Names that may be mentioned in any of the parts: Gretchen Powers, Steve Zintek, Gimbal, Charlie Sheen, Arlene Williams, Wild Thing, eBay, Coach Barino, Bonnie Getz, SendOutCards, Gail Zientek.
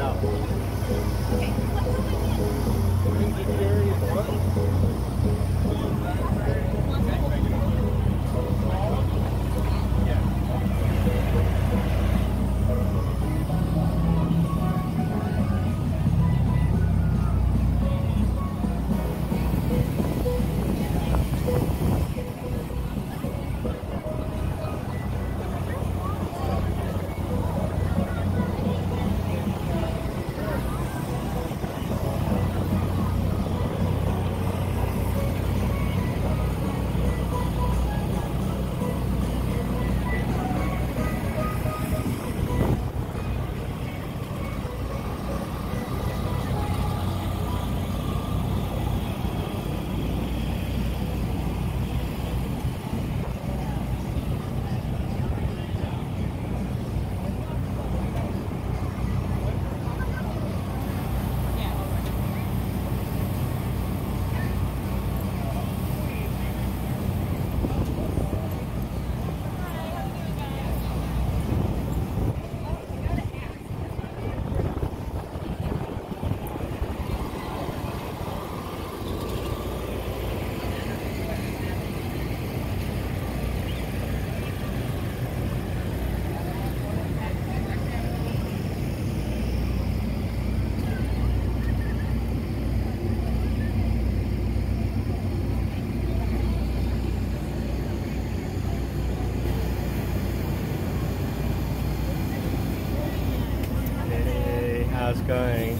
out. How's it going?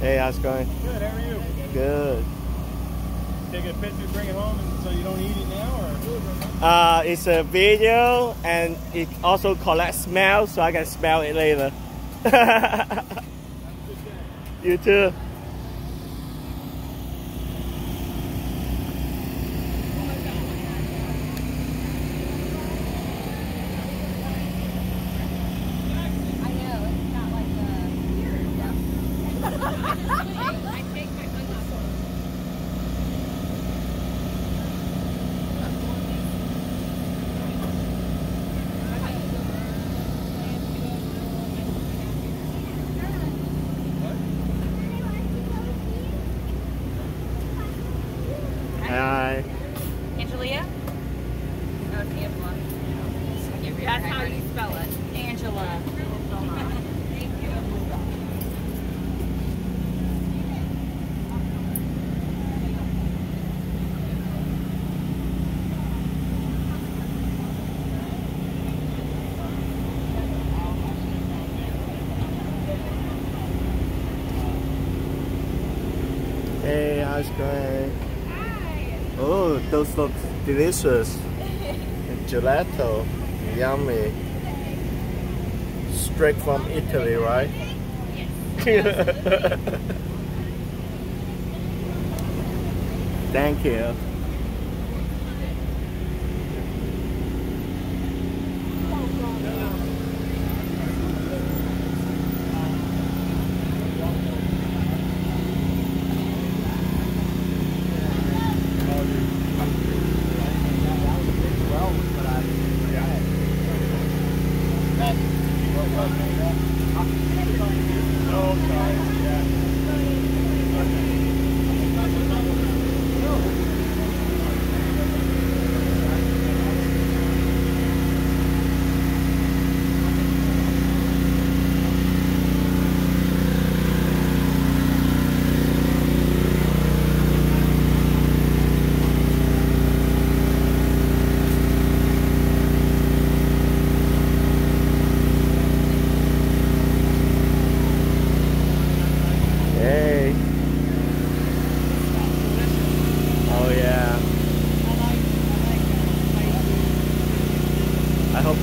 Hey, how's it going? Good, how are you? Good. Take a picture, bring it home, and so you don't eat it now? Or? It's a video, and it also collects smells, so I can smell it later. You too. That's how you spell it. Angela. Thank you. Hey, how's it going? Hi. Oh, those look delicious. Gelato. Yummy. straight from Italy, right? Yes. Thank you.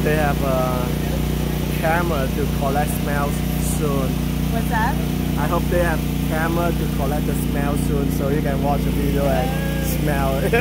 They have a camera to collect smells soon. What's that? I hope they have camera to collect the smell soon, so you can watch the video and smell it.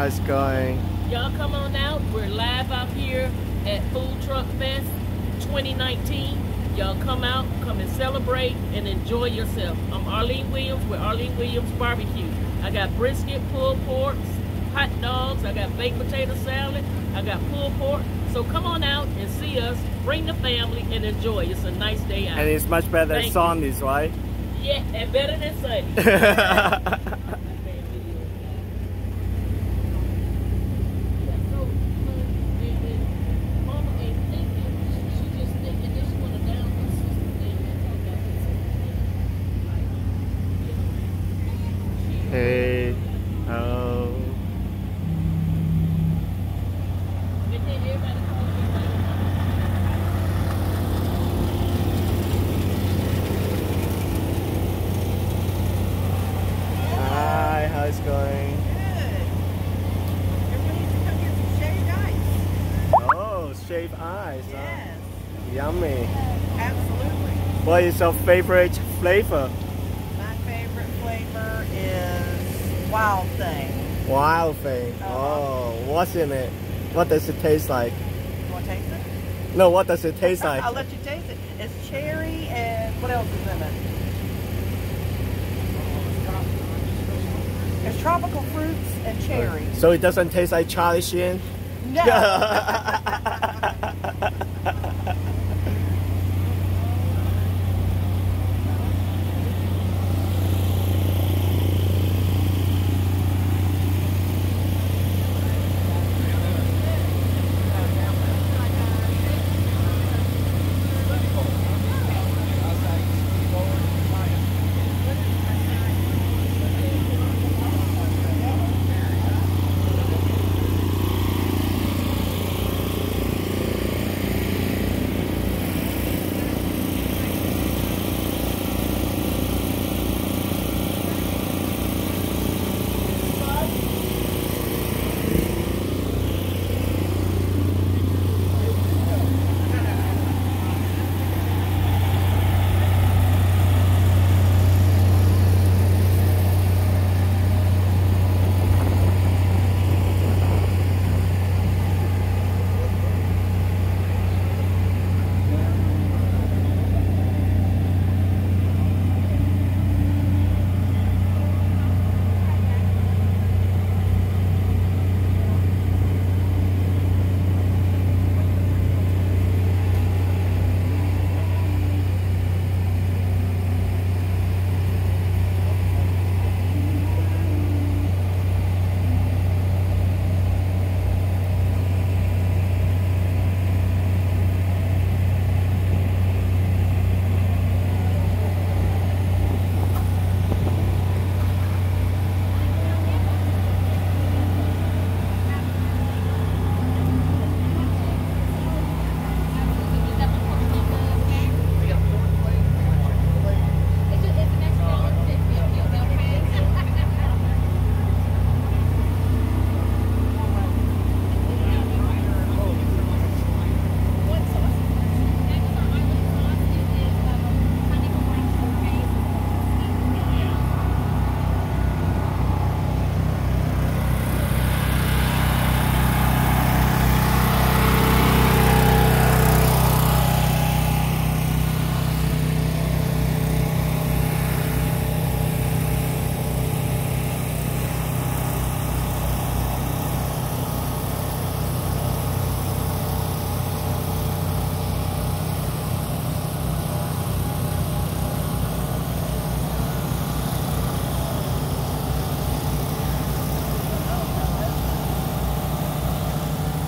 How's it going? Y'all come on out. We're live out here at Food Truck Fest 2019. Y'all come out, come and celebrate and enjoy yourself. I'm Arlene Williams with Arlene Williams Barbecue. I got brisket, pulled pork, hot dogs, I got baked potato salad, I got pulled pork. So come on out and see us, bring the family and enjoy. It's a nice day out. And it's much better than Sundays, right? Yeah, and better than Sundays. Hey, oh. Hi, how's it going? Good. Everybody needs to come get some shaved ice. Oh, shaved ice, yes. Huh? Yummy. Absolutely. What is your favorite flavor? Wild Thing. Wild Thing. Oh, what's in it? What does it taste like? You want to taste it? No, what does it taste like? I'll let you taste it. It's cherry and what else is in it? It's tropical fruits and cherry. So it doesn't taste like Charlie Sheen? No.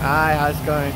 Hi, how's it going?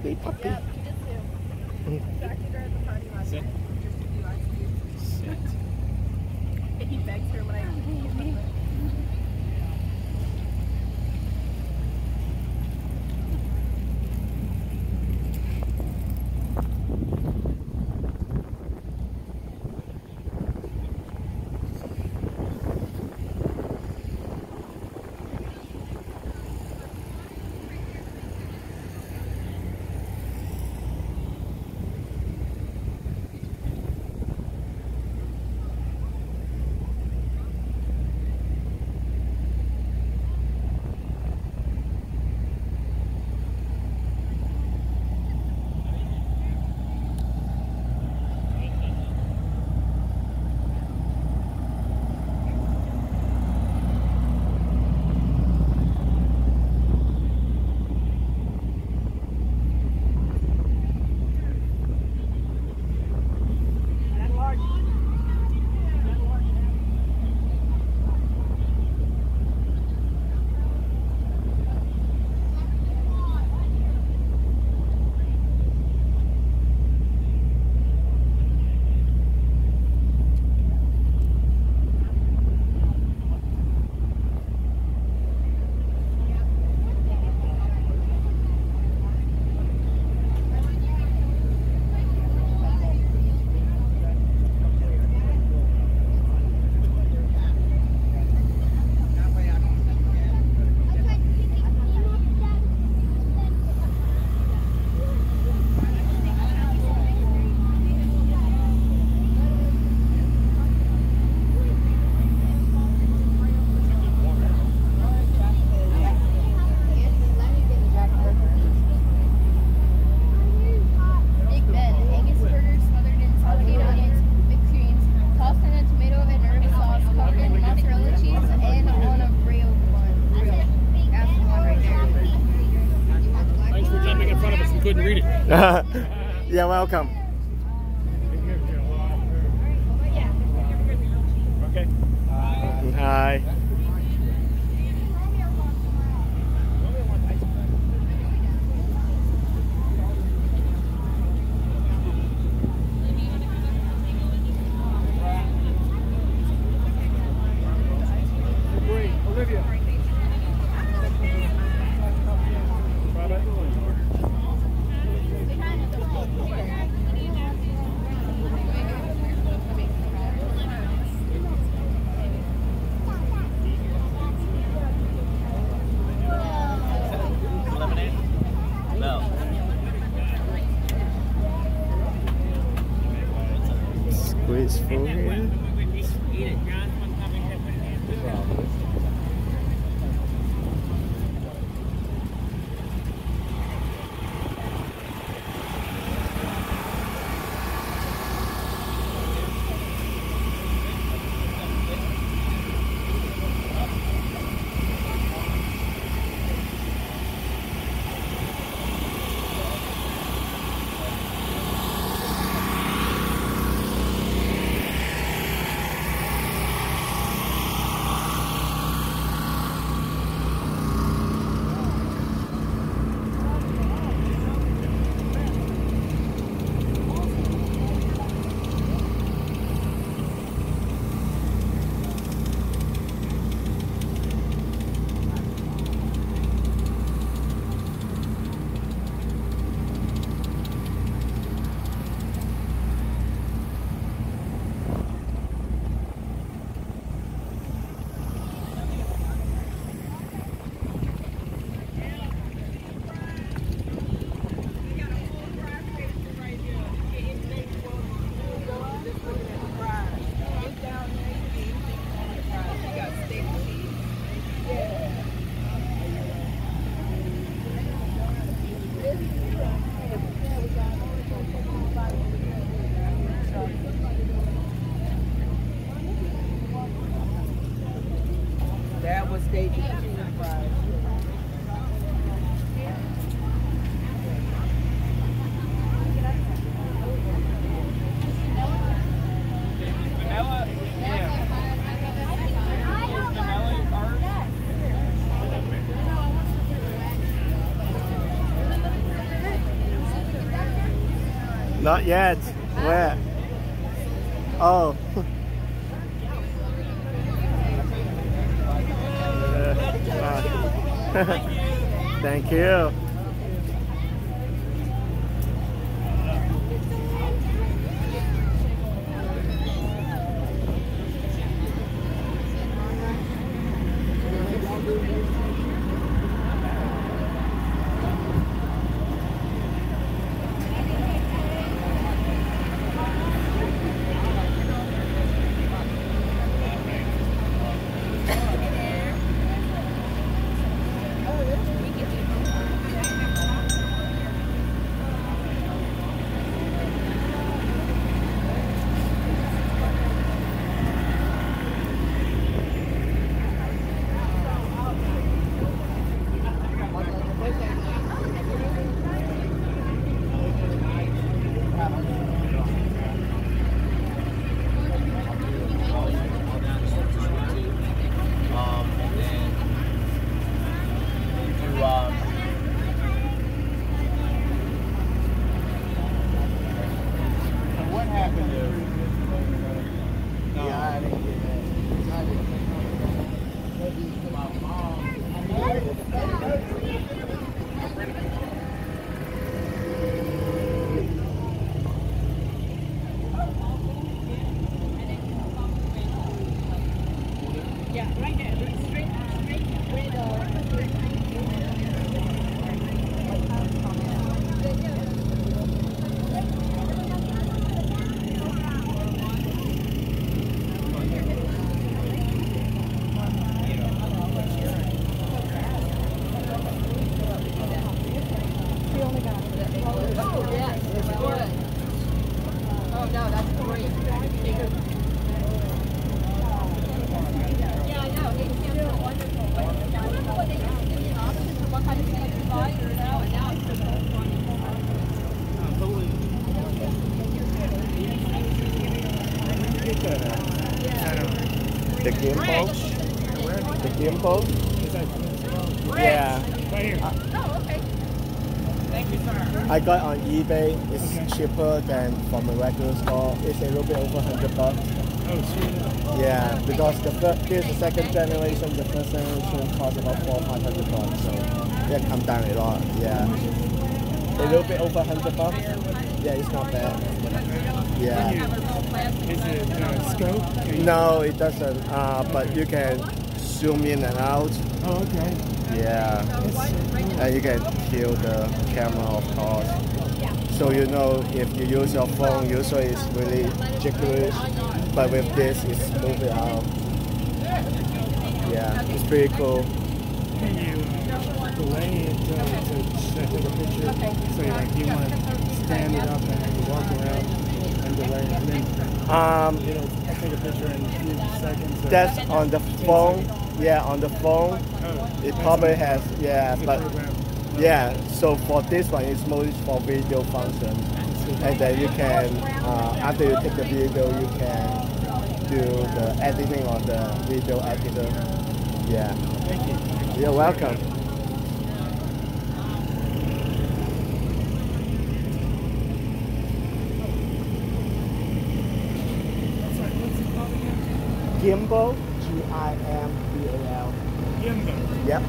baby puppy. Yeah, you did too. Sit. Sit. He begs her when I... Yeah, welcome. Okay. Hi. Not yet. Where? Oh. Thank you. The gimbal? The gimbal? Yeah. Right here. Oh, okay. Thank you, sir. I got on eBay. It's cheaper than from a regular store. It's a little bit over $100. Oh, yeah, because here's the second generation. The first generation cost about $400, so they come down a lot. Yeah. A little bit over $100. Yeah, it's not bad. Yeah. Is it scope? No, it doesn't. But you can zoom in and out. Oh, okay. Yeah. And you can kill the camera, of course. So you know, if you use your phone, usually it's really jiggerish. But with this, it's moving out. Yeah, it's pretty cool. Can you delay it to the picture? So like, you want to stand it up and walk around. It'll take a picture in a few seconds. That's on the phone. Yeah, on the phone. Oh, it probably has. Yeah, but yeah. So for this one, it's mostly for video function, and then you can after you take the video, you can do the editing on the video editor. Yeah. Thank you. You're welcome. Gimbal, G-I-M-B-A-L. Gimbal. Yep.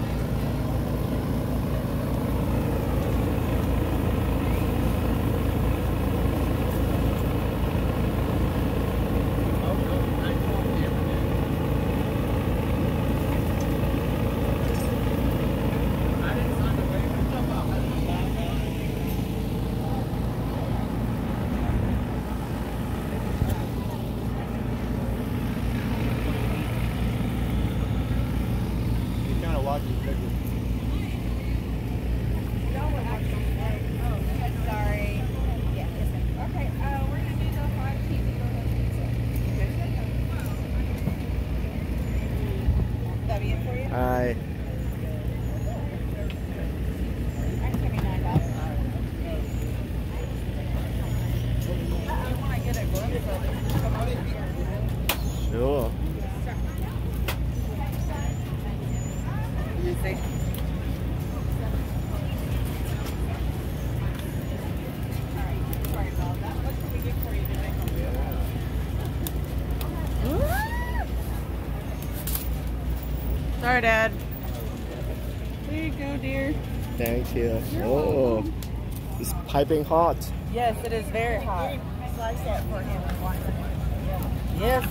Sorry, Dad. There you go, dear. Thank you. Oh, it's piping hot. Yes, it is very hot. Slice that for him. Yes.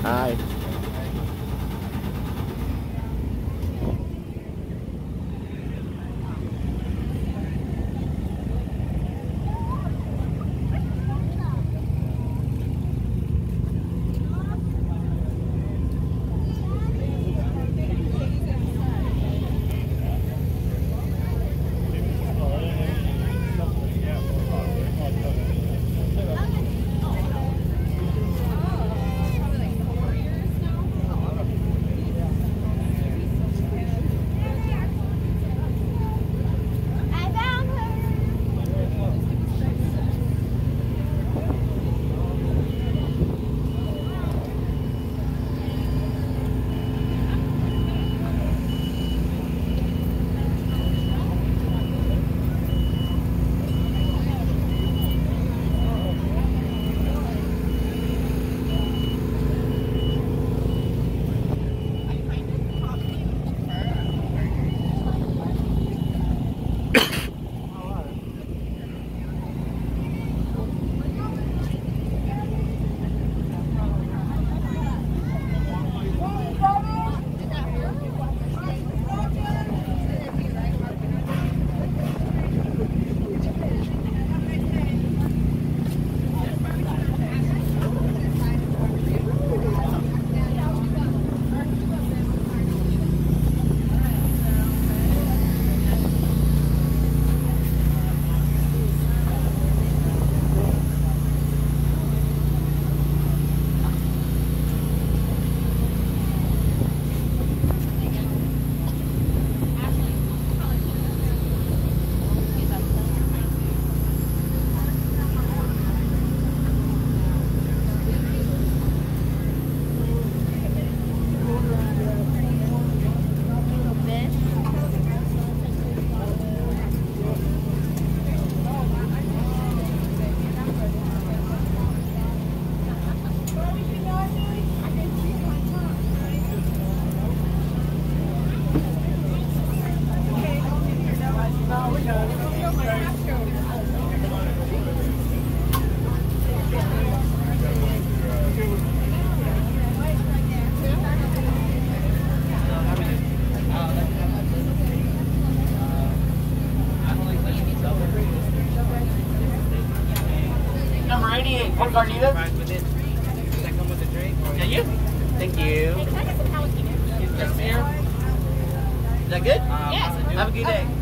Hi. Is that good? Yes. Have a good day.